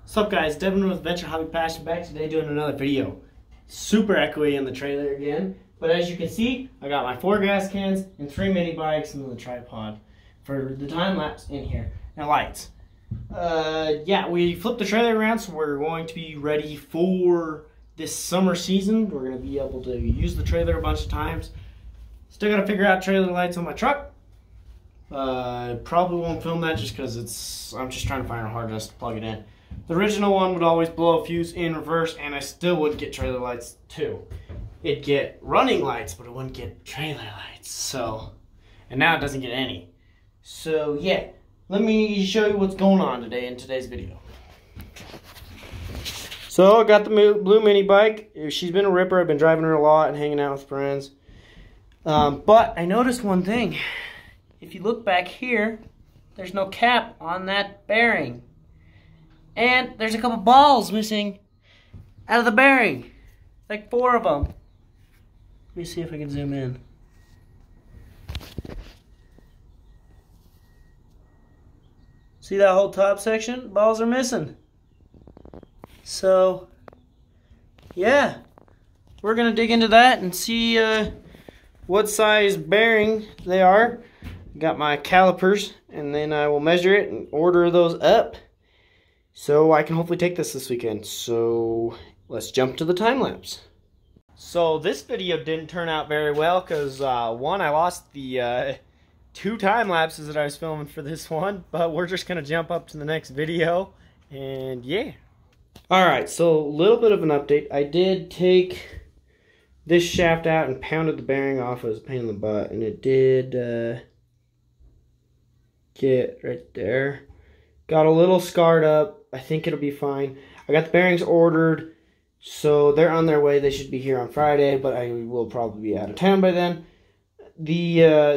What's up, guys? Devin with Adventure Hobby Passion back today doing another video. Super echoey in the trailer again, but as you can see, I got my 4 gas cans and 3 mini bikes and the tripod for the time lapse in here. Now lights. Yeah, we flipped the trailer around, so we're going to be ready for this summer season. We're going to be able to use the trailer a bunch of times. Still got to figure out trailer lights on my truck. Probably won't film that just because I'm just trying to find a hard disk to plug it in. The original one would always blow a fuse in reverse, and I still would get trailer lights too. It'd get running lights, but it wouldn't get trailer lights. So, and now it doesn't get any. So yeah, let me show you what's going on today in today's video. So I got the blue mini bike. She's been a ripper. I've been driving her a lot and hanging out with friends. But I noticed one thing. If you look back here, there's no cap on that bearing. And there's a couple balls missing out of the bearing. Like 4 of them. Let me see if I can zoom in. See that whole top section? Balls are missing. So, yeah. We're going to dig into that and see what size bearing they are. Got my calipers, and then I will measure it and order those up, so I can hopefully take this weekend. So let's jump to the time lapse. So this video didn't turn out very well because one, I lost the 2 time lapses that I was filming for this one, but we're just gonna jump up to the next video and yeah. All right, so a little bit of an update. I did take this shaft out and pounded the bearing off. It was a pain in the butt, and it did get right there. Got a little scarred up. I think it'll be fine. I got the bearings ordered, so they're on their way. They should be here on Friday, but I will probably be out of town by then.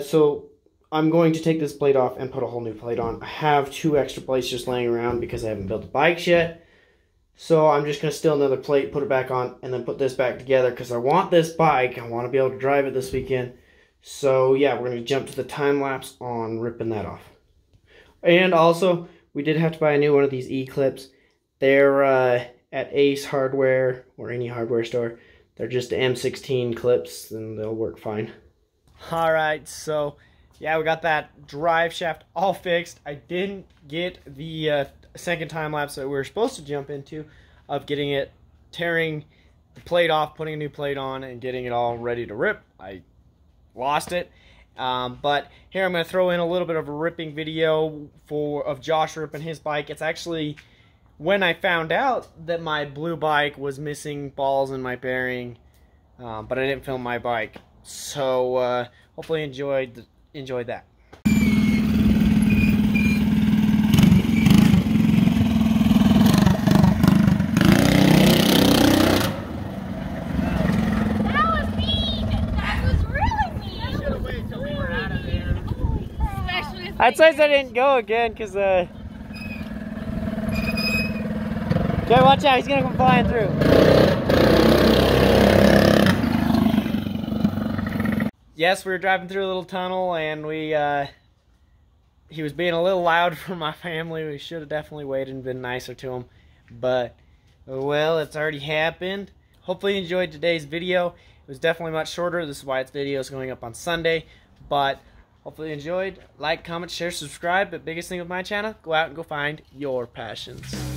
So I'm going to take this plate off and put a whole new plate on. I have 2 extra plates just laying around because I haven't built the bikes yet. So I'm just going to steal another plate, put it back on, and then put this back together because I want this bike. I want to be able to drive it this weekend. So yeah, we're going to jump to the time lapse on ripping that off. And also, we did have to buy a new one of these E-Clips. They're at Ace Hardware or any hardware store. They're just M16 clips, and they'll work fine. All right, so yeah, we got that drive shaft all fixed. I didn't get the second time lapse that we were supposed to jump into of getting it, tearing the plate off, putting a new plate on, and getting it all ready to rip. I lost it. But here I'm going to throw in a little bit of a ripping video of Josh ripping his bike. It's actually when I found out that my blue bike was missing balls in my bearing, but I didn't film my bike. So hopefully enjoyed that. I'd say I didn't go again because, okay, watch out, he's gonna come flying through. Yes, we were driving through a little tunnel and he was being a little loud for my family. We should have definitely waited and been nicer to him, but, well, it's already happened. Hopefully you enjoyed today's video. It was definitely much shorter. This is why its video is going up on Sunday, but hopefully you enjoyed. Like, comment, share, subscribe. But biggest thing with my channel, go out and go find your passions.